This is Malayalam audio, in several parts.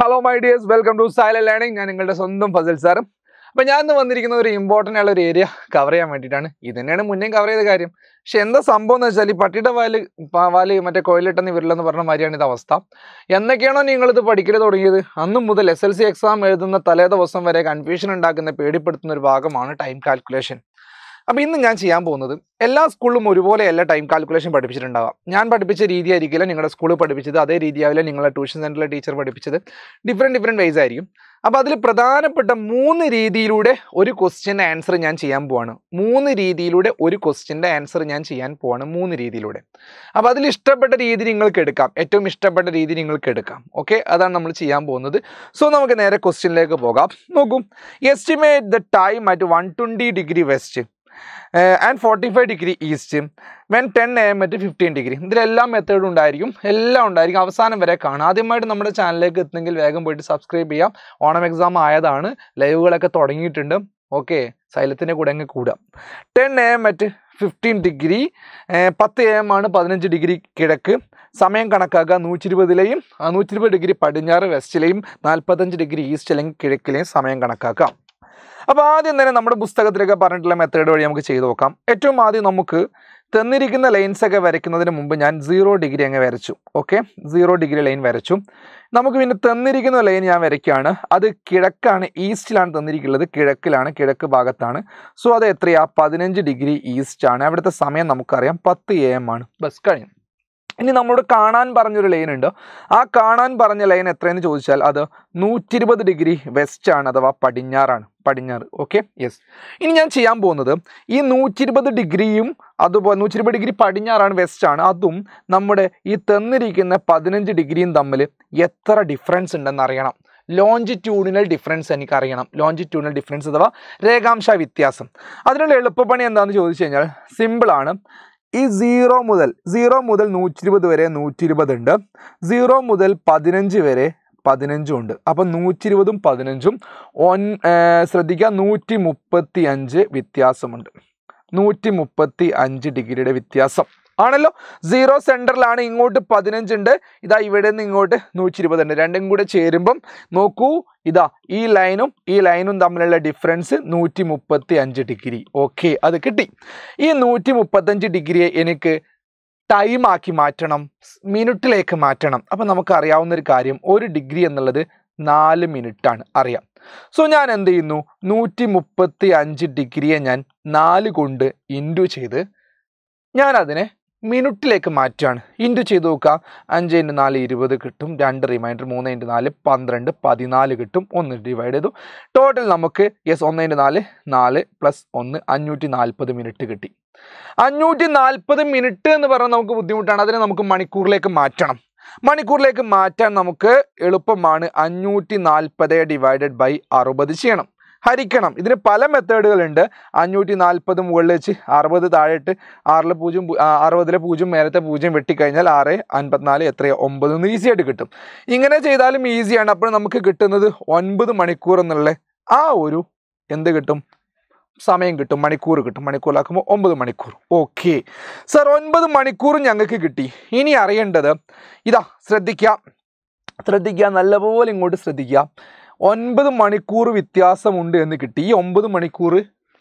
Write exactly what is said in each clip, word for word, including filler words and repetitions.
Hello, my dears. Welcome to Silent Learning. I am your Sondam Fazil sir. But I am an important area cover. I am going to cover this. She is the Sambo Najali Patita Valley Matacoilet and the Villan Varnamarian Davasta. Yanakano Ningle the particular Uri, and the Mudal S L C exam, Edan the Talada was some very confusion and dark in the Pedipatunur Bagam on a time calculation. Now, we will see the school in time calculation. We will see the school in tuition center teacher. Different different ways. Now, we will see the question answer. We will see the question answer. We will see the question answer. Estimate the time at one hundred twenty degrees west. Uh, and forty-five degrees east when ten A M at fifteen degrees. There is all method on diarium, all on diarium. Avasan is very common. That is why our channel like this. People subscribe here. Onam exam आया था ना. Live वाला का तोड़ेंगे टिंडम. Okay. Silent ने कोड़ेंगे कोड़ा. ten A M at fifteen degrees. ten A M आना fifteen degrees केड़के. സമയം കണക്കാക്കുക നൂറ്റി ഇരുപതിലെയും നൂറ്റി ഇരുപത് ഡിഗ്രി പടിഞ്ഞാറ് വെസ്റ്റിലെയും നാൽപ്പത്തിയഞ്ച് ഡിഗ്രി ഈസ്റ്റിലെയും കിഴക്കിലെയും സമയം കണക്കാക്കുക. अब आदि ने नम्बर बुस्ता कतरे का पारण टले मेथड वाली हम के चाहिए होगा। ऐसे में आदि नमुक तन्नीरी किन्ह लाइन से का वैरिक नदरे मुंबई जान zero डिग्री अंगे वैरिचु, ओके? zero डिग्री लाइन वैरिचु। नमुक भी न तन्नीरी किन्ह लाइन यहाँ वैरिक क्या ना? आदि केरक का आने ईस्ट लान तन्नीरी के लदे केरक के लाने केरक के बागत आने। सो आदि इत्रे आप പതിനഞ്ച് ഡിഗ്രി ईस्ट जाने। अब इतना समय नमुक करें പത്ത് എ എം ആണ് बस करें। ഇനി നമ്മളോട് കാണാൻ പറഞ്ഞ ഒരു ലൈൻ ഉണ്ട് ആ കാണാൻ പറഞ്ഞ ലൈൻ എത്രയെന്ന് ചോദിച്ചാൽ അത് നൂറ്റി ഇരുപത് ഡിഗ്രി വെസ്റ്റ് ആണ് അഥവാ പടിഞ്ഞാറാണ് പടിഞ്ഞാറ് ഓക്കേ യെസ് ഇനി ഞാൻ ചെയ്യാൻ പോകുന്നത് ഈ നൂറ്റി ഇരുപത് ഡിഗ്രിയും അതുപോലെ നൂറ്റി ഇരുപത് ഡിഗ്രി പടിഞ്ഞാറാണ് വെസ്റ്റ് ആണ് അതും നമ്മുടെ ഈ തന്നിരിക്കുന്ന പതിനഞ്ച് ഡിഗ്രിയും തമ്മിൽ എത്ര ഡിഫറൻസ് ഉണ്ടെന്ന് അറിയണം longitudinal difference and longitudinal difference അഥവാ രേഖാംശ വ്യത്യാസം അതിനുള്ള എളുപ്പപ്പണി എന്താണെന്ന് ചോദിച്ചു കഴിഞ്ഞാൽ സിമ്പിൾ ആണ് This is zero model, zero model നൂറ്റി ഇരുപത് വരെ നൂറ്റി ഇരുപത് ഉണ്ട് zero മുതൽ പതിനഞ്ച് വരെ പതിനഞ്ച് ഉണ്ട് അപ്പോൾ നൂറ്റി ഇരുപത് ഉം പതിനഞ്ച് ഉം ശ്രദ്ധിക്കുക നൂറ്റി മുപ്പത്തിയഞ്ച് വ്യത്യാസമുണ്ട് നൂറ്റി മുപ്പത്തിയഞ്ച് ഡിഗ്രിയുടെ വ്യത്യാസം ആണല്ലോ zero സെന്ററിലാണ് ഇങ്ങോട്ട് പതിനഞ്ച് ഉണ്ട് ഇതാ ഇവിടെ നിന്ന് ഇങ്ങോട്ട് നൂറ്റി ഇരുപത് ഉണ്ട് രണ്ടും കൂടി ചേരുമ്പോൾ നോക്കൂ ഇതാ ഈ ലൈനും ഈ ലൈനും തമ്മിലുള്ള ഡിഫറൻസ് നൂറ്റി മുപ്പത്തിയഞ്ച് ഡിഗ്രി ഓക്കേ അത് കിട്ടി ഈ നൂറ്റി മുപ്പത്തിയഞ്ച് ഡിഗ്രിയെ എനിക്ക് ടൈം ആക്കി മാറ്റണം മിനിറ്റിലേക്ക് മാറ്റണം അപ്പോൾ നമുക്ക് അറിയാവുന്ന ഒരു കാര്യം ഒരു ഡിഗ്രി എന്നുള്ളത് നാല് മിനിറ്റ് ആണ് അറിയാം സോ ഞാൻ എന്തു ചെയ്യുന്നു നൂറ്റി മുപ്പത്തിയഞ്ച് ഡിഗ്രിയെ ഞാൻ നാല് കൊണ്ട് ഇൻടു ചെയ്തു ഞാൻ അതിനെ മിനിറ്റിലേക്ക് മാറ്റാണ് ഇൻടു ചെയ്തു നോക്കാം അഞ്ച് ഇൻടു നാല് ഇരുപത് കിട്ടും രണ്ട് റിമൈൻഡർ മൂന്ന് ഇൻടു നാല് പന്ത്രണ്ട് പതിനാല് കിട്ടും ഒന്ന് ഡിവൈഡ് ചെയ്തു ടോട്ടൽ നമുക്ക് യെസ് ഒന്ന് ഇൻടു നാല് നാല് പ്ലസ് ഒന്ന് അഞ്ഞൂറ്റി നാൽപ്പത് മിനിറ്റ് കിട്ടി അഞ്ഞൂറ്റി നാൽപ്പത് മിനിറ്റ് എന്ന് പറഞ്ഞാൽ നമുക്ക് ബുദ്ധിമുട്ടാണ് അതിനെ നമുക്ക് മണിക്കൂറിലേക്ക് മാറ്റണം മണിക്കൂറിലേക്ക് മാറ്റാൻ നമുക്ക് എളുപ്പമാണ് അഞ്ഞൂറ്റി നാൽപ്പത് ഡിവൈഡഡ് ബൈ അറുപത് ചെയ്യണം ഹരിക്കണം ഇതിന് പല മെത്തേഡുകൾ ഉണ്ട് അഞ്ഞൂറ്റി നാൽപ്പത് മുകളിൽ വെച്ച് അറുപത് താഴെട്ട് അറുപതിലെ പൂജ്യം നേരത്തെ പൂജ്യം വെട്ടി കഴിഞ്ഞാൽ ആറ് അൻപത്തിനാല് എത്രയോ ഒമ്പത് എന്ന് ഈസി ആയിട്ട് കിട്ടും ഇങ്ങനെ ചെയ്താലും ഈസിയാണ് അപ്പോൾ നമുക്ക് കിട്ടുന്നത് ഒൻപത് മണിക്കൂർ എന്നുള്ള ആ ഒരു എന്ത് കിട്ടും സമയം കിട്ടും മണിക്കൂർ കിട്ടും മണിക്കൂറിലാക്കുമ്പോൾ ഒൻപത് മണിക്കൂർ ഓക്കേ സർ ഒൻപത് മണിക്കൂർ ഞങ്ങൾക്ക് കിട്ടി ഇനി അറിയേണ്ടത് ഇതാ ശ്രദ്ധിക്കുക ശ്രദ്ധിക്കുക നല്ലപോലെ ഇങ്ങോട്ട് ശ്രദ്ധിക്കുക ഒൻപത് മണിക്കൂർ വ്യത്യാസമുണ്ട് എന്ന് കിട്ടി ഈ ഒൻപത് മണിക്കൂർ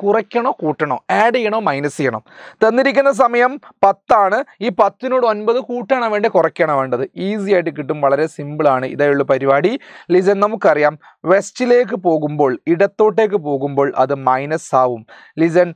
കുറയ്ക്കണോ കൂട്ടണോ ആഡ് ചെയ്യണോ മൈനസ് ചെയ്യണോ തന്നിരിക്കുന്ന സമയം പത്ത് ആണ് ഈ പത്ത് നോട് ഒൻപത് കൂട്ടണോ വേണ്ട കുറയ്ക്കണോ വേണ്ടത് ഈസി ആയിട്ട് കിട്ടും വളരെ സിമ്പിൾ ആണ് ഇതായുള്ള പരിപാടി ലിസൺ നമുക്കറിയാം വെസ്റ്റിലേക്ക് പോകുമ്പോൾ ഇടത്തോട്ടേക്ക് പോകുമ്പോൾ അത് മൈനസ് ആവും ലിസൺ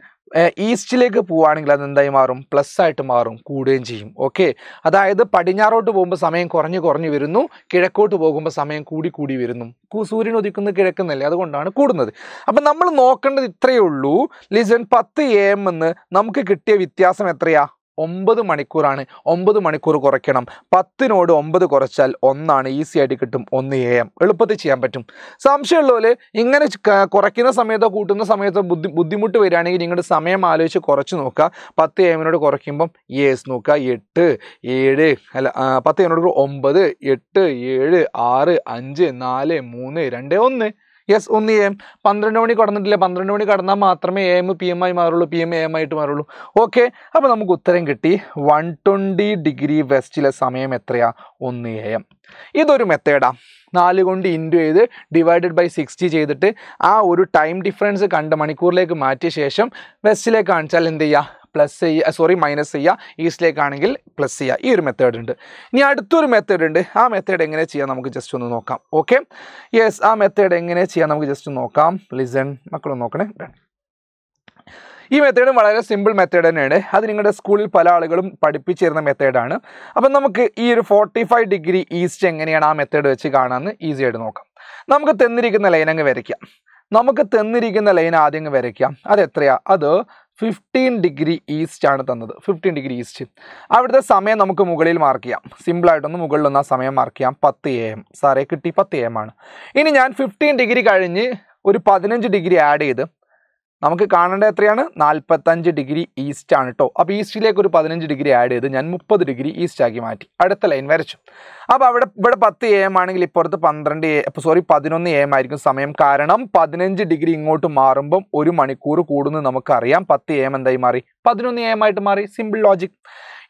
ഈസ്റ്റിലേക്ക് പോവാണെങ്കിൽ അത് എന്തായി മാറും പ്ലസ് ആയിട്ട് മാറും കൂടുകയും ചെയ്യും ഓക്കേ അതായത് പടിഞ്ഞാറോട്ട് പോകുമ്പോൾ സമയം കുറഞ്ഞു കുറഞ്ഞു വരുന്നു കിഴക്കോട്ട് പോകുമ്പോൾ സമയം കൂടി കൂടി വരുന്നു സൂര്യൻ ഉദിക്കുന്ന കിഴക്കുന്നല്ലേ അതുകൊണ്ടാണ് കൂടുന്നത് അപ്പോൾ നമ്മൾ നോക്കേണ്ടത് ഇത്രയേ ഉള്ളൂ ലിസൺ പത്ത് എ എം എന്ന് നമുക്ക് കിട്ടിയ വ്യത്യാസം എത്രയാ ഒൻപത് മണിക്കൂറാണ് ഒൻപത് മണിക്കൂർ കുറയ്ക്കണം പത്തിനോട് ഒൻപത് കുറച്ചാൽ ഒന്ന് ആണ് ഈസി ആയിട്ട് കിട്ടും ഒന്ന് എ എം എളുപ്പത്തിൽ ചെയ്യാൻ പറ്റും സംശയമുള്ളവരെ ഇങ്ങനെ കുറയ്ക്കുന്ന സമയത്തോ കൂട്ടുന്ന സമയത്തോ ബുദ്ധിമുട്ട് വരികയാണെങ്കിൽ നിങ്ങൾ സമയം ആലോചിച്ച് കുറച്ച് നോക്കുക പത്ത് എ എം നോട് കുറയ്ക്കുമ്പോൾ യെസ് നോക്കുക എട്ട് ഏഴ് അല്ല പത്ത് എ എം നോട് ഒൻപത് എട്ട് ഏഴ് ആറ് അഞ്ച് നാല് മൂന്ന് രണ്ട് ഒന്ന് Yes, only M. Pandranoni Cordantilla, Pandranoni Cardana, Matrame, M, P M I Marulu, P M A M I to Marulu. Okay, Abanamukutrangeti, one twenty degree vestila Same Metria, only M. Either method. നാല് കൊണ്ട് ഇൻടു ചെയ്തു ഡിവൈഡഡ് ബൈ sixty ചെയ്തിട്ട് ആ ഒരു ടൈം ഡിഫറൻസ് കണ്ട മണിക്കൂറിലേക്ക് മാറ്റിയ ശേഷം വെസ്റ്റിലേക്ക് കാണിച്ചാൽ എന്ത് ചെയ്യാ പ്ലസ് ചെയ്യാ സോറി മൈനസ് ചെയ്യാ ഈസ്റ്റിലേക്ക് ആണെങ്കിൽ പ്ലസ് ചെയ്യാ ഈ ഒരു മെത്തേഡ് ഉണ്ട് ഇനി അടുത്തൊരു മെത്തേഡ് ഉണ്ട് ആ മെത്തേഡ് എങ്ങനെ ചെയ്യാം നമുക്ക് ജസ്റ്റ് ഒന്ന് നോക്കാം ഓക്കേ യെസ് ആ മെത്തേഡ് എങ്ങനെ ചെയ്യാം നമുക്ക് ജസ്റ്റ് നോക്കാം ലിസൺ മക്കളെ നോക്കണേ This method is a simple method. This is a school method. Now, forty-five degree east method is easy to do. We have ten degree line. We have ten degree line. fifteen degree east. fifteen degree east. That is the time we mark. Simple item we mark. ten A M. ten A M. Now, fifteen degree add നമുക്ക് കാണണ്ട എത്രയാണ് നാല്പത്തഞ്ച് ഡിഗ്രി ഈസ്റ്റ് ആണ് ട്ടോ അപ്പോൾ ഈസ്റ്റിലേക്ക് ഒരു പതിനഞ്ച് ഡിഗ്രി ആഡ് ചെയ്തു ഞാൻ മുപ്പത് ഡിഗ്രി ഈസ്റ്റ് ആക്കി മാറ്റി അടുത്ത ലൈൻ വരച്ചു അപ്പോൾ അവിടെ ഇവിടെ പത്ത് എ എം ആണെങ്കിൽ ഇപ്പുറത്ത് പന്ത്രണ്ട് സോറി പതിനൊന്ന് എ എം ആയിരിക്കും സമയം കാരണം പതിനഞ്ച് ഡിഗ്രി ഇങ്ങോട്ട് മാറുമ്പോൾ ഒരു മണിക്കൂർ കൂടുന്നു നമുക്കറിയാം പത്ത് എ എം എന്തായി മാറി പതിനൊന്ന് എ എം ആയിട്ട് മാറി സിമ്പിൾ ലോജിക്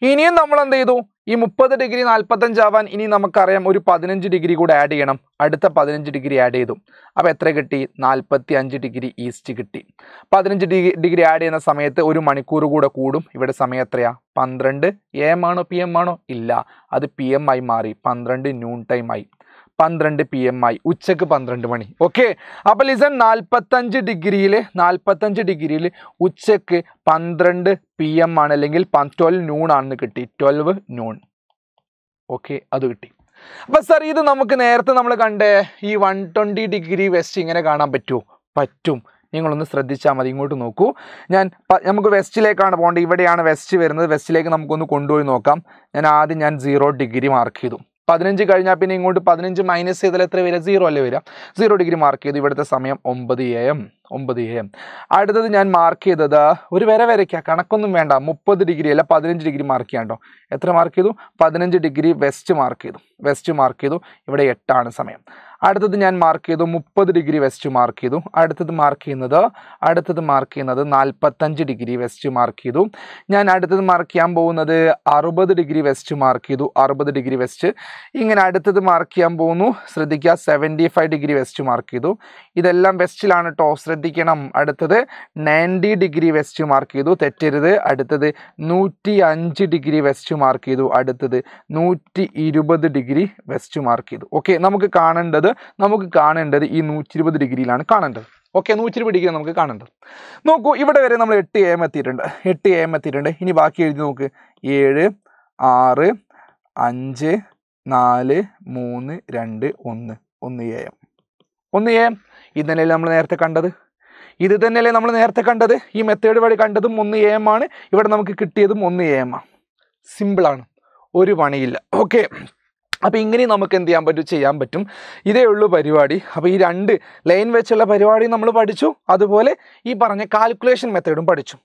ഇനിയും നമ്മൾ എന്തു ചെയ്തു ഈ മുപ്പത് ഡിഗ്രി നാല്പത്തഞ്ച് ആവാൻ ഇനി നമുക്കറിയാം ഒരു പതിനഞ്ച് ഡിഗ്രി കൂടി ആഡ് ചെയ്യണം അടുത്ത പതിനഞ്ച് ഡിഗ്രി ആഡ് ചെയ്തു അപ്പോൾ എത്ര കിട്ടി നാല്പത്തഞ്ച് ഡിഗ്രി ഈസ്റ്റ് കിട്ടി പതിനഞ്ച് ഡിഗ്രി ആഡ് ചെയ്യുന്ന സമയത്ത് ഒരു മണിക്കൂർ കൂടി കൂടും ഇവിടെ സമയം എത്രയാ പന്ത്രണ്ട് എ എം ആണോ പി എം ആണോ ഇല്ല അത് പി എം ആയി മാറി പന്ത്രണ്ട് നൂൺ ടൈം ആയി പന്ത്രണ്ട് പി എം ആയി ഉച്ചക്ക് പന്ത്രണ്ട് മണി ഓക്കേ അപ്പോൾ ലിസൺ നാല്പത്തഞ്ച് ഡിഗ്രിയിൽ നാല്പത്തഞ്ച് ഡിഗ്രിയിൽ ഉച്ചക്ക് പന്ത്രണ്ട് പി എം ആണ് അല്ലെങ്കിൽ പന്ത്രണ്ട് നൂൺ ആണ് കിട്ടി പന്ത്രണ്ട് നൂൺ ഓക്കേ അത് കിട്ടി അപ്പോൾ സർ ഇത് നമുക്ക് നേരത്തെ നമ്മൾ കണ്ടേ ഈ നൂറ്റി ഇരുപത് ഡിഗ്രി വെസ്റ്റ് ഇങ്ങനെ കാണാൻ പറ്റുമോ പറ്റും നിങ്ങൾ ഒന്ന് ശ്രദ്ധിച്ചാൽ മതി ഇങ്ങോട്ട് നോക്കൂ ഞാൻ നമുക്ക് വെസ്റ്റിലേക്കാണ് പോകേണ്ടത് ഇവിടെയാണ് വെസ്റ്റ് വരുന്നത് വെസ്റ്റിലേക്ക് നമുക്ക് ഒന്ന് കൊണ്ടുപോയി നോക്കാം ഞാൻ ആദ്യം ഞാൻ സീറോ ഡിഗ്രി മാർക്ക് ചെയ്തു പതിനഞ്ച് കഴിഞ്ഞാൽ പിന്നെ ഇങ്ങോട്ട് പതിനഞ്ച് മൈനസ് ചെയ്താൽ എത്ര വരിക സീറോ അല്ലേ വരിക സീറോ ഡിഗ്രി മാർക്ക് ചെയ്ത് ഇവിടുത്തെ സമയം ഒമ്പത് എ എം ഒമ്പത് എ എം അടുത്തത് ഞാൻ മാർക്ക് ചെയ്തത് ഒരു വര വരയ്ക്കുക കണക്കൊന്നും വേണ്ട മുപ്പത് ഡിഗ്രി അല്ല പതിനഞ്ച് ഡിഗ്രി മാർക്ക് ചെയ്യാം കേട്ടോ എത്ര മാർക്ക് ചെയ്തു പതിനഞ്ച് ഡിഗ്രി വെസ്റ്റ് മാർക്ക് ചെയ്തു വെസ്റ്റ് മാർക്ക് ചെയ്തു ഇവിടെ എട്ടാണ് സമയം അടുത്തത് ഞാൻ മാർക്ക് ചെയ്തു മുപ്പത് ഡിഗ്രി വെസ്റ്റ് മാർക്ക് ചെയ്തു അടുത്തത് മാർക്ക് ചെയ്യുന്നത് അടുത്തത് മാർക്ക് ചെയ്യുന്നത് നാല്പത്തഞ്ച് ഡിഗ്രി വെസ്റ്റ് മാർക്ക് ചെയ്തു ഞാൻ അടുത്തത് മാർക്ക് ചെയ്യാൻ പോകുന്നത് അറുപത് ഡിഗ്രി വെസ്റ്റ് മാർക്ക് ചെയ്തു അറുപത് ഡിഗ്രി വെസ്റ്റ് ഇങ്ങനെ അടുത്തത് മാർക്ക് ചെയ്യാൻ പോകുന്നു ശ്രദ്ധിക്കുക പഴയമ്പത് ഡിഗ്രി വെസ്റ്റ് മാർക്ക് ചെയ്തു ഇതെല്ലാം വെസ്റ്റിലാണ് ട്ടോ ശ്രദ്ധിക്കണം അടുത്തത് തൊണ്ണൂറ് ഡിഗ്രി വെസ്റ്റ് മാർക്ക് ചെയ്തു തെറ്റരുത് അടുത്തത് നൂറ്റി അഞ്ച് ഡിഗ്രി വെസ്റ്റ് മാർക്ക് ചെയ്തു അടുത്തത് നൂറ്റി ഇരുപത് ഡിഗ്രി വെസ്റ്റ് മാർക്ക് ചെയ്തു ഓക്കേ നമുക്ക് കാണേണ്ടത് നമുക്ക് കാണേണ്ടത് ഈ നൂറ്റി ഇരുപത് ഡിഗ്രിയിലാണ് കാണേണ്ടത് ഓക്കേ നൂറ്റി ഇരുപത് ഡിഗ്രി നമുക്ക് കാണേണ്ടത് നോക്കൂ ഇവിടെ വരെ നമ്മൾ എട്ട് എ എം എത്തിയിട്ടുണ്ട് എട്ട് എ എം എത്തിയിട്ടുണ്ട് ഇനി ബാക്കി എഴുതി നോക്ക് ഏഴ് ആറ് അഞ്ച് നാല് മൂന്ന് രണ്ട് ഒന്ന് ഒന്ന് എ എം ഒന്ന് എ എം ഇതന്നെ നമ്മൾ നേരത്തെ കണ്ടത് ഇത് തന്നെയല്ലേ നമ്മൾ നേരത്തെ കണ്ടത് ഈ മെത്തേഡ് വഴി കണ്ടതും ഒന്ന് എ എം ആണ് ഇവിടെ നമുക്ക് കിട്ടിയതും ഒന്ന് എ എം ആണ് സിമ്പിൾ ആണ് ഒരു പണിയില്ല ഓക്കേ അപ്പോൾ ഇങ്ങനെ നമുക്ക് എന്ത് ചെയ്യാൻ പറ്റും ചെയ്യാൻ പറ്റും ഇതേ ഉള്ളൂ പരിപാടി അപ്പോൾ ഈ രണ്ട് ലൈൻ വെച്ചുള്ള പരിപാടി നമ്മൾ പഠിച്ചു അതുപോലെ ഈ പറഞ്ഞ കാൽക്കുലേഷൻ മെത്തേഡും പഠിച്ചു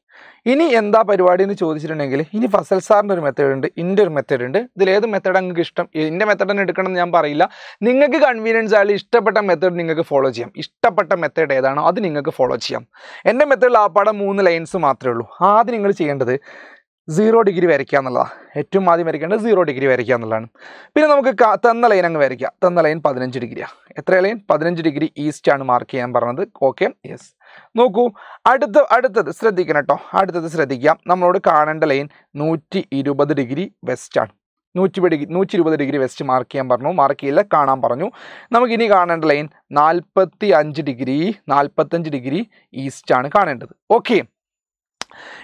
ഇനി എന്താ പരിപാടി എന്ന് ചോദിച്ചിട്ടുണ്ടെങ്കിൽ ഇനി ഫസൽ സാറിൻ്റെ ഒരു മെത്തേഡ് ഉണ്ട് ഇൻ്റെ ഒരു മെത്തേഡ് ഉണ്ട് ഇതിൽ ഏത് മെത്തേഡ് നിങ്ങൾക്ക് ഇഷ്ടം എൻ്റെ മെത്തേഡ് തന്നെ എടുക്കണം എന്ന് ഞാൻ പറയില്ല നിങ്ങൾക്ക് കൺവീനിയൻസ് ആയാലും ഇഷ്ടപ്പെട്ട മെത്തേഡ് നിങ്ങൾക്ക് ഫോളോ ചെയ്യാം ഇഷ്ടപ്പെട്ട മെത്തേഡ് ഏതാണോ അത് നിങ്ങൾക്ക് ഫോളോ ചെയ്യാം എൻ്റെ മെത്തേഡിൽ ആ പാടെ മൂന്ന് ലൈൻസ് മാത്രമേ ഉള്ളൂ ആദ്യം നിങ്ങൾ ചെയ്യേണ്ടത് സീറോ ഡിഗ്രി വരയ്ക്കുക എന്നുള്ളതാണ് ഏറ്റവും ആദ്യം വരയ്ക്കേണ്ടത് സീറോ ഡിഗ്രി വരയ്ക്കുക എന്നുള്ളതാണ് പിന്നെ നമുക്ക് തന്ന ലൈൻ അങ്ങ് വരയ്ക്കുക തന്ന ലൈൻ പതിനഞ്ച് ഡിഗ്രിയാണ് എത്ര ലൈൻ പതിനഞ്ച് ഡിഗ്രി ഈസ്റ്റാണ് മാർക്ക് ചെയ്യാൻ പറഞ്ഞത് ഓക്കെ യെസ് നോക്കൂ അടുത്ത അടുത്തത് ശ്രദ്ധിക്കണം കേട്ടോ അടുത്തത് ശ്രദ്ധിക്കാം നമ്മളോട് കാണേണ്ട ലൈൻ നൂറ്റി ഇരുപത് ഡിഗ്രി വെസ്റ്റാണ് നൂറ്റി ഡിഗ്രി നൂറ്റി ഇരുപത് ഡിഗ്രി വെസ്റ്റ് മാർക്ക് ചെയ്യാൻ പറഞ്ഞു മാർക്ക് ചെയ്യില്ല കാണാൻ പറഞ്ഞു നമുക്കിനി കാണേണ്ട ലൈൻ നാൽപ്പത്തി അഞ്ച് ഡിഗ്രി നാൽപ്പത്തഞ്ച് ഡിഗ്രി ഈസ്റ്റാണ് കാണേണ്ടത് ഓക്കെ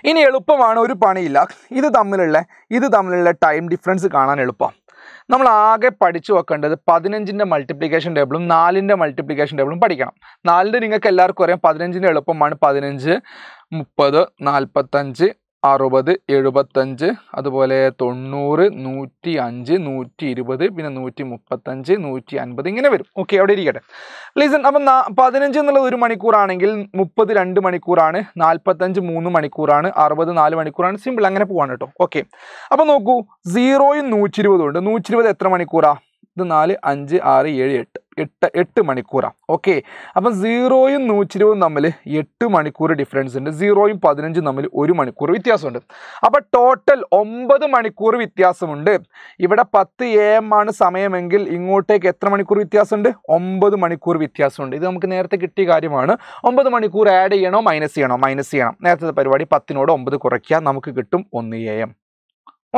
ഇനി എളുപ്പമാണ് ഒരു പണിയില്ല ഇത് തമ്മിലുള്ള ഇത് തമ്മിലുള്ള ടൈം ഡിഫറൻസ് കാണാൻ എളുപ്പം നമ്മൾ ആകെ പഠിച്ചു വെക്കേണ്ടത് പതിനഞ്ചിൻ്റെ മൾട്ടിപ്ലിക്കേഷൻ ടേബിളും നാലിൻ്റെ മൾട്ടിപ്ലിക്കേഷൻ ടേബിളും പഠിക്കണം നാലിൻ്റെ നിങ്ങൾക്ക് എല്ലാവർക്കും അറിയാം പതിനഞ്ചിൻ്റെ എളുപ്പമാണ് പതിനഞ്ച് മുപ്പത് നാൽപ്പത്തഞ്ച് അറുപത് എഴുപത്തഞ്ച് അതുപോലെ തൊണ്ണൂറ് നൂറ്റി അഞ്ച് നൂറ്റി ഇരുപത് പിന്നെ നൂറ്റി മുപ്പത്തഞ്ച് നൂറ്റി അൻപത് ഇങ്ങനെ വരും ഓക്കെ അവിടെ ഇരിക്കട്ടെ ലിസൺ അപ്പം നാ പതിനഞ്ച് എന്നുള്ളത് ഒരു മണിക്കൂറാണെങ്കിൽ മുപ്പത് രണ്ട് മണിക്കൂറാണ് നാൽപ്പത്തഞ്ച് മൂന്ന് മണിക്കൂറാണ് അറുപത് നാല് മണിക്കൂറാണ് സിമ്പിൾ അങ്ങനെ പോവാണ് കേട്ടോ ഓക്കെ അപ്പം നോക്കൂ സീറോയും നൂറ്റി ഇരുപതും ഉണ്ട് നൂറ്റി ഇരുപത് എത്ര മണിക്കൂറാണ് ഇത് നാല് അഞ്ച് ആറ് ഏഴ് എട്ട് എട്ട് മണിക്കൂറാണ് ഓക്കേ അപ്പോൾ സീറോ ഉം നൂറ്റി ഇരുപത് ഉം തമ്മിൽ എട്ട് മണിക്കൂർ ഡിഫറൻസ് ഉണ്ട് സീറോ ഉം പതിനഞ്ച് ഉം തമ്മിൽ ഒരു മണിക്കൂർ വ്യത്യാസമുണ്ട് അപ്പോൾ ടോട്ടൽ ഒമ്പത് മണിക്കൂർ വ്യത്യാസമുണ്ട് ഇവിടെ പത്ത് എ എം ആണ് സമയമെങ്കിൽ ഇങ്ങോട്ടേക്ക് എത്ര മണിക്കൂർ വ്യത്യാസമുണ്ട് ഒമ്പത് മണിക്കൂർ വ്യത്യാസമുണ്ട് ഇത് നമുക്ക് നേരത്തെ കിട്ടിയ കാര്യമാണ് ഒമ്പത് മണിക്കൂർ ആഡ് ചെയ്യണോ മൈനസ് ചെയ്യണോ മൈനസ് ചെയ്യണം നേരത്തെ പരിപാടി പത്ത് നോട് ഒമ്പത് കുറയ്ക്കുക നമുക്ക് കിട്ടും ഒന്ന് എ എം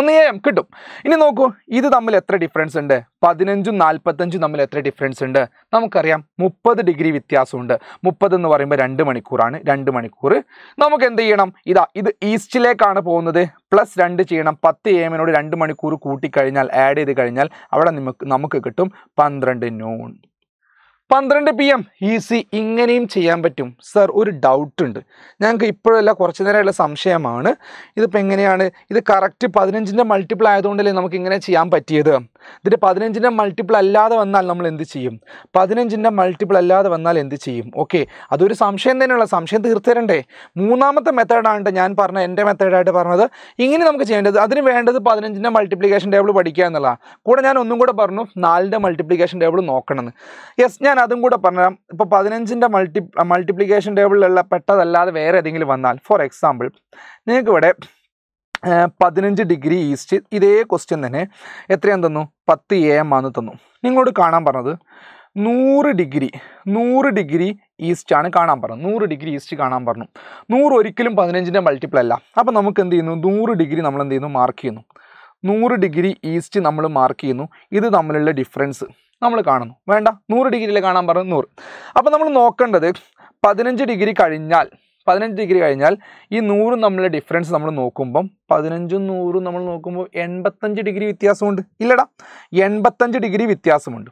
ഒന്ന് എ എം കിട്ടും ഇനി നോക്കൂ ഇത് തമ്മിൽ എത്ര ഡിഫറൻസ് ഉണ്ട് പതിനഞ്ച് നാൽപ്പത്തഞ്ച് തമ്മിൽ എത്ര ഡിഫറൻസ് ഉണ്ട് നമുക്കറിയാം മുപ്പത് ഡിഗ്രി വ്യത്യാസമുണ്ട് മുപ്പത് എന്ന് പറയുമ്പോൾ രണ്ട് മണിക്കൂറാണ് രണ്ട് മണിക്കൂർ നമുക്ക് എന്ത് ചെയ്യണം ഇതാ ഇത് ഈസ്റ്റിലേക്കാണ് പോകുന്നത് പ്ലസ് രണ്ട് ചെയ്യണം പത്ത് എ എം നോട് രണ്ട് മണിക്കൂർ കൂട്ടി കഴിഞ്ഞാൽ ആഡ് ചെയ്ത് കഴിഞ്ഞാൽ അവിടെ നമുക്ക് നമുക്ക് കിട്ടും പന്ത്രണ്ട് നൂൺ പന്ത്രണ്ട് പി എം ഈസി ഇങ്ങനെയും ചെയ്യാൻ പറ്റും സർ ഒരു ഡൗട്ട് ഉണ്ട് ഞങ്ങൾക്ക് ഇപ്പോഴല്ല കുറച്ച് നേരമുള്ള സംശയമാണ് ഇതിപ്പോൾ എങ്ങനെയാണ് ഇത് കറക്റ്റ് പതിനഞ്ചിൻ്റെ മൾട്ടിപ്പിൾ ആയതുകൊണ്ടല്ലേ നമുക്ക് ഇങ്ങനെ ചെയ്യാൻ പറ്റിയത് ഇതിൻ്റെ പതിനഞ്ചിൻ്റെ മൾട്ടിപ്പിൾ അല്ലാതെ വന്നാൽ നമ്മൾ എന്ത് ചെയ്യും പതിനഞ്ചിൻ്റെ മൾട്ടിപ്പിൾ അല്ലാതെ വന്നാൽ എന്ത് ചെയ്യും ഓക്കെ അതൊരു സംശയം തന്നെയുള്ള സംശയം തീർത്തരണ്ടേ മൂന്നാമത്തെ മെത്തേഡാണ് ഞാൻ പറഞ്ഞത് എൻ്റെ മെത്തേഡായിട്ട് പറഞ്ഞത് ഇങ്ങനെ നമുക്ക് ചെയ്യേണ്ടത് അതിന് വേണ്ടത് പതിനഞ്ചിൻ്റെ മൾട്ടിപ്ലിക്കേഷൻ ടേബിൾ പഠിക്കുക എന്നുള്ളതാണ് കൂടെ ഞാൻ ഒന്നും കൂടെ പറഞ്ഞു നാലിൻ്റെ മൾട്ടിപ്ലിക്കേഷൻ ടേബിൾ നോക്കണമെന്ന് യെസ് ഞാൻ അതും കൂടെ പറഞ്ഞുതരാം ഇപ്പോൾ പതിനഞ്ചിൻ്റെ മൾട്ടി മൾട്ടിപ്ലിക്കേഷൻ ടേബിളിലുള്ള പെട്ടതല്ലാതെ വേറെ ഏതെങ്കിലും വന്നാൽ ഫോർ എക്സാമ്പിൾ നിങ്ങൾക്കിവിടെ പതിനഞ്ച് ഡിഗ്രി ഈസ്റ്റ് ഇതേ ക്വസ്റ്റ്യൻ തന്നെ എത്രയാണെന്ന് തന്നു പത്ത് എ എം ആണെന്ന് തന്നു നിങ്ങളോട് കാണാൻ പറഞ്ഞത് നൂറ് ഡിഗ്രി നൂറ് ഡിഗ്രി ഈസ്റ്റാണ് കാണാൻ പറഞ്ഞു നൂറ് ഡിഗ്രി ഈസ്റ്റ് കാണാൻ പറഞ്ഞു നൂറ് ഒരിക്കലും പതിനഞ്ചിൻ്റെ മൾട്ടിപ്പിൾ അല്ല അപ്പോൾ നമുക്ക് എന്ത് ചെയ്യുന്നു നൂറ് ഡിഗ്രി നമ്മൾ എന്ത് ചെയ്യുന്നു മാർക്ക് ചെയ്യുന്നു നൂറ് ഡിഗ്രി ഈസ്റ്റ് നമ്മൾ മാർക്ക് ചെയ്യുന്നു ഇത് തമ്മിലുള്ള ഡിഫറൻസ് നമ്മൾ കാണുന്നു വേണ്ട നൂറ് ഡിഗ്രിയിൽ കാണാൻ പറഞ്ഞു നൂറ് അപ്പോൾ നമ്മൾ നോക്കേണ്ടത് പതിനഞ്ച് ഡിഗ്രി കഴിഞ്ഞാൽ പതിനഞ്ച് ഡിഗ്രി കഴിഞ്ഞാൽ ഈ നൂറ് നമ്മളെ ഡിഫറൻസ് നമ്മൾ നോക്കുമ്പം പതിനഞ്ചും നൂറും നമ്മൾ നോക്കുമ്പോൾ എൺപത്തഞ്ച് ഡിഗ്രി വ്യത്യാസമുണ്ട് ഇല്ലടാ എൺപത്തഞ്ച് ഡിഗ്രി വ്യത്യാസമുണ്ട്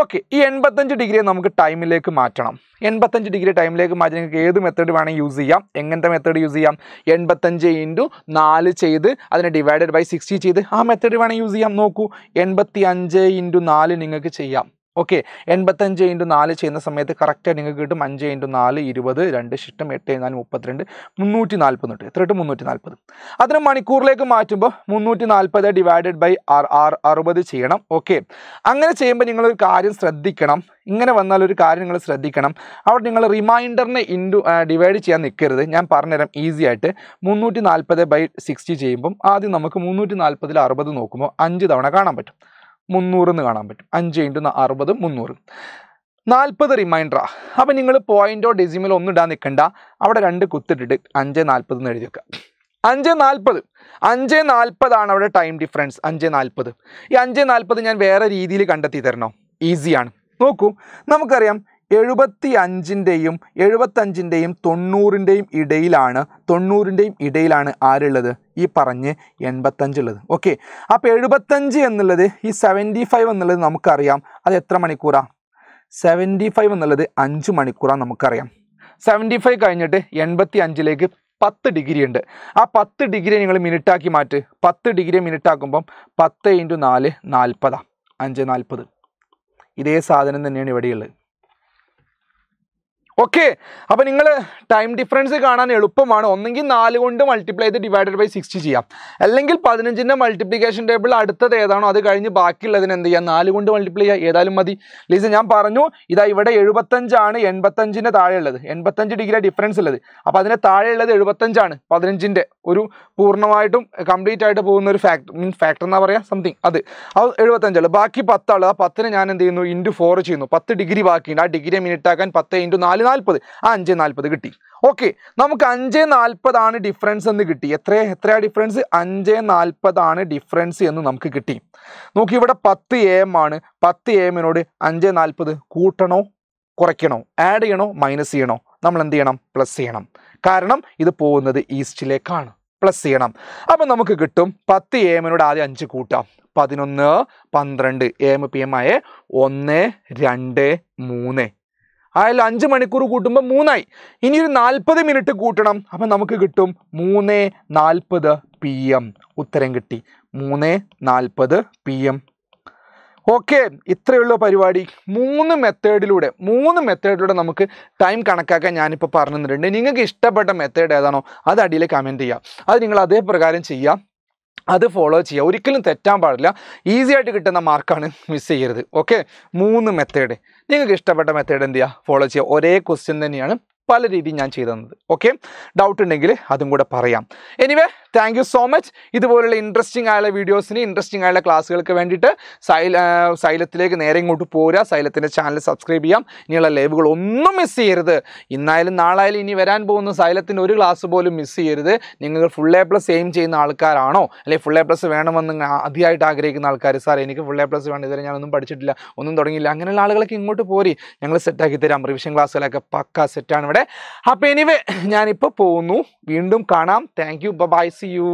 ഓക്കെ ഈ എൺപത്തഞ്ച് ഡിഗ്രിയെ നമുക്ക് ടൈമിലേക്ക് മാറ്റണം എൺപത്തഞ്ച് ഡിഗ്രി ടൈമിലേക്ക് മാറ്റി നിങ്ങൾക്ക് ഏത് മെത്തേഡ് വേണമെങ്കിൽ യൂസ് ചെയ്യാം എങ്ങനത്തെ മെത്തേഡ് യൂസ് ചെയ്യാം എൺപത്തഞ്ച് ഇൻറ്റു നാല് ചെയ്ത് അതിനെ ഡിവൈഡഡ് ബൈ സിക്സ്റ്റി ചെയ്ത് ആ മെത്തേഡ് വേണമെങ്കിൽ യൂസ് ചെയ്യാം നോക്കൂ എൺപത്തി അഞ്ച് ഇൻറ്റു നാല് നിങ്ങൾക്ക് ചെയ്യാം ഓക്കെ എൺപത്തഞ്ച് ഇൻറ്റു നാല് ചെയ്യുന്ന സമയത്ത് കറക്റ്റായിട്ട് നിങ്ങൾക്ക് കിട്ടും അഞ്ച് ഇൻറ്റു നാല് ഇരുപത് രണ്ട് ശിഷ്ടം എട്ട് നാല് മുപ്പത്തിരണ്ട് മുന്നൂറ്റി നാൽപ്പത്തെട്ട് എത്ര കിട്ടും മുന്നൂറ്റി നാൽപ്പത് അതിന് മണിക്കൂറിലേക്ക് മാറ്റുമ്പോൾ മുന്നൂറ്റി നാൽപ്പത് ഡിവൈഡഡ് ബൈ ആറ് അറുപത് ചെയ്യണം ഓക്കെ അങ്ങനെ ചെയ്യുമ്പോൾ നിങ്ങളൊരു കാര്യം ശ്രദ്ധിക്കണം ഇങ്ങനെ വന്നാൽ ഒരു കാര്യം നിങ്ങൾ ശ്രദ്ധിക്കണം അവിടെ നിങ്ങൾ റിമൈൻഡറിനെ ഇൻറ്റു ഡിവൈഡ് ചെയ്യാൻ നിൽക്കരുത് ഞാൻ പറഞ്ഞുതരാം ഈസി ആയിട്ട് മുന്നൂറ്റി നാൽപ്പത് ബൈ സിക്സ്റ്റി ചെയ്യുമ്പം ആദ്യം നമുക്ക് മുന്നൂറ്റി നാൽപ്പതിൽ അറുപത് നോക്കുമ്പോൾ അഞ്ച് തവണ കാണാൻ പറ്റും മുന്നൂറെന്ന് കാണാൻ പറ്റും അഞ്ച് ഇൻറ്റു അറുപത് മുന്നൂറ് നാൽപ്പത് റിമൈൻഡറാ അപ്പോൾ നിങ്ങൾ പോയിൻറ്റോ ഡെസിമലോ ഒന്നും ഇടാൻ നിൽക്കണ്ട അവിടെ രണ്ട് കുത്തിട്ടിട്ട് അഞ്ച് നാൽപ്പത് എന്ന് എഴുതി വെക്കുക അഞ്ച് നാൽപ്പത് അഞ്ച് നാൽപ്പതാണ് അവിടെ ടൈം ഡിഫറൻസ് അഞ്ച് നാൽപ്പത് ഈ അഞ്ച് നാൽപ്പത് ഞാൻ വേറെ രീതിയിൽ കണ്ടെത്തി തരണോ ഈസിയാണ് നോക്കൂ നമുക്കറിയാം എഴുപത്തി അഞ്ചിൻ്റെയും എഴുപത്തഞ്ചിൻ്റെയും തൊണ്ണൂറിൻ്റെയും ഇടയിലാണ് തൊണ്ണൂറിൻ്റെയും ഇടയിലാണ് ആരുള്ളത് ഈ പറഞ്ഞ് എൺപത്തഞ്ചുള്ളത് ഓക്കെ അപ്പോൾ എഴുപത്തഞ്ച് എന്നുള്ളത് ഈ സെവൻറ്റി ഫൈവ് എന്നുള്ളത് നമുക്കറിയാം അത് എത്ര മണിക്കൂറാണ് സെവൻറ്റി ഫൈവ് എന്നുള്ളത് അഞ്ച് മണിക്കൂറാണ് നമുക്കറിയാം സെവൻറ്റി ഫൈവ് കഴിഞ്ഞിട്ട് എൺപത്തി അഞ്ചിലേക്ക് പത്ത് ഡിഗ്രി ഉണ്ട് ആ പത്ത് ഡിഗ്രി നിങ്ങൾ മിനിറ്റാക്കി മാറ്റ് പത്ത് ഡിഗ്രി മിനിറ്റാക്കുമ്പം പത്ത് ഇൻറ്റു നാല് നാൽപ്പതാണ് അഞ്ച് നാൽപ്പത് ഇതേ സാധനം തന്നെയാണ് ഇവിടെയുള്ളത് ഓക്കെ അപ്പോൾ നിങ്ങൾ ടൈം ഡിഫറൻസ് കാണാൻ എളുപ്പമാണ് ഒന്നെങ്കിൽ നാല് കൊണ്ട് മൾട്ടിപ്ലൈ ചെയ്ത് ഡിവൈഡഡ് ബൈ സിക്സ്റ്റി ചെയ്യാം അല്ലെങ്കിൽ പതിനഞ്ചിൻ്റെ മൾട്ടിപ്ലിക്കേഷൻ ടേബിൾ അടുത്തത് ഏതാണോ അത് കഴിഞ്ഞ് ബാക്കിയുള്ളതിന് എന്ത് ചെയ്യാം നാല് കൊണ്ട് മൾട്ടിപ്ലൈ ചെയ്യുക ഏതായാലും മതി ലീസ് ഞാൻ പറഞ്ഞു ഇതാ ഇവിടെ എഴുപത്തഞ്ചാണ് എൺപത്തഞ്ചിൻ്റെ താഴെയുള്ളത് എൺപത്തഞ്ച് ഡിഗ്രി ഡിഫറൻസ് ഉള്ളത് അപ്പോൾ അതിൻ്റെ താഴെയുള്ളത് എഴുപത്തഞ്ചാണ് പതിനഞ്ചിൻ്റെ ഒരു പൂർണ്ണമായിട്ടും കംപ്ലീറ്റ് ആയിട്ട് പോകുന്ന ഒരു ഫാക്ടർ മീൻ ഫാക്ടർ എന്നാ പറയുക സംതിങ് അത് അത് എഴുപത്തഞ്ചുള്ളത് ബാക്കി പത്താള് ആ പത്തിന് ഞാൻ എന്ത് ചെയ്യുന്നു ഇൻറ്റു ഫോർ ചെയ്യുന്നു പത്ത് ഡിഗ്രി ബാക്കിയുണ്ട് ആ ഡിഗ്രി മിനിറ്റ് ആക്കാൻ പത്ത് ഇൻറ്റു നാല് നാൽപ്പത് ആ അഞ്ച് നാൽപ്പത് കിട്ടി ഓക്കെ നമുക്ക് അഞ്ച് നാൽപ്പതാണ് ഡിഫറൻസ് എന്ന് കിട്ടി എത്ര എത്രയാണ് ഡിഫറൻസ് അഞ്ച് നാൽപ്പതാണ് ഡിഫറൻസ് എന്ന് നമുക്ക് കിട്ടി നോക്കി ഇവിടെ പത്ത് എ എം ആണ് പത്ത് എ എമ്മിനോട് അഞ്ച് നാൽപ്പത് കൂട്ടണോ കുറയ്ക്കണോ ആഡ് ചെയ്യണോ മൈനസ് ചെയ്യണോ നമ്മൾ എന്ത് ചെയ്യണം പ്ലസ് ചെയ്യണം കാരണം ഇത് പോകുന്നത് ഈസ്റ്റിലേക്കാണ് പ്ലസ് ചെയ്യണം അപ്പം നമുക്ക് കിട്ടും പത്ത് എ എമ്മിനോട് ആദ്യം അഞ്ച് കൂട്ടാം പതിനൊന്ന് പന്ത്രണ്ട് എ എം പി എം ആയ ഒന്ന് രണ്ട് മൂന്ന് അയാൾ അഞ്ച് മണിക്കൂർ കൂട്ടുമ്പോൾ മൂന്നായി ഇനി ഒരു നാൽപ്പത് മിനിറ്റ് കൂട്ടണം അപ്പം നമുക്ക് കിട്ടും മൂന്ന് നാൽപ്പത് പി എം ഉത്തരം കിട്ടി മൂന്ന് നാൽപ്പത് പി എം ഓക്കെ ഇത്രയുള്ള പരിപാടി മൂന്ന് മെത്തേഡിലൂടെ മൂന്ന് മെത്തേഡിലൂടെ നമുക്ക് ടൈം കണക്കാക്കാൻ ഞാനിപ്പോൾ പറഞ്ഞു തന്നിട്ടുണ്ട് നിങ്ങൾക്ക് ഇഷ്ടപ്പെട്ട മെത്തേഡ് ഏതാണോ അത് അടിയിൽ കമൻറ്റ് ചെയ്യുക അത് നിങ്ങൾ അതേ പ്രകാരം ചെയ്യുക അത് ഫോളോ ചെയ്യുക. ഒരിക്കലും തെറ്റാൻ പാടില്ല. ഈസി ആയിട്ട് കിട്ടുന്ന മാർക്കാണ് മിസ് ചെയ്യരുത്. ഓക്കെ, മൂന്ന് മെത്തേഡ് നിങ്ങൾക്ക് ഇഷ്ടപ്പെട്ട മെത്തേഡ് എന്ത് ചെയ്യുക, ഫോളോ ചെയ്യുക. ഒരേ ക്വസ്റ്റ്യൻ തന്നെയാണ് പല രീതിയിൽ ഞാൻ ചെയ്തു തന്നത്. ഓക്കെ, ഡൗട്ട് ഉണ്ടെങ്കിൽ അതും കൂടെ പറയാം. Anyway, thank you so much. ഇതുപോലുള്ള ഇൻട്രസ്റ്റിംഗ് ആയുള്ള വീഡിയോസിന്, ഇൻട്രസ്റ്റിംഗ് ആയുള്ള ക്ലാസ്സുകൾക്ക് വേണ്ടിയിട്ട് സൈല സൈലത്തിലേക്ക് നേരെ ഇങ്ങോട്ട് പോരുക. സൈലത്തിൻ്റെ ചാനൽ സബ്സ്ക്രൈബ് ചെയ്യാം. ഇനിയുള്ള ലൈവുകൾ ഒന്നും മിസ് ചെയ്യരുത്. ഇന്നായാലും നാളായാലും ഇനി വരാൻ പോകുന്ന സൈലത്തിൻ്റെ ഒരു ക്ലാസ് പോലും മിസ് ചെയ്യരുത്. നിങ്ങൾ ഫുൾ എ പ്ലസ് എയിം ചെയ്യുന്ന ആൾക്കാരാണോ, അല്ലെങ്കിൽ ഫുൾ എ പ്ലസ് വേണമെന്ന് ആദ്യമായിട്ട് ആഗ്രഹിക്കുന്ന ആൾക്കാർ, സാർ എനിക്ക് ഫുൾ എ പ്ലസ് വേണം, ഇതുവരെ ഞാനൊന്നും പഠിച്ചിട്ടില്ല, ഒന്നും തുടങ്ങിയില്ല, അങ്ങനെയുള്ള ആളുകളൊക്കെ ഇങ്ങോട്ട് പോരി, ഞങ്ങൾ സെറ്റാക്കി തരാം. റിവിഷൻ ക്ലാസ്സുകളൊക്കെ പക്കാ സെറ്റാണ് ഇവിടെ. അപ്പോൾ എനിവേ, ഞാനിപ്പോൾ പോകുന്നു. വീണ്ടും കാണാം. Thank you, bye, see U.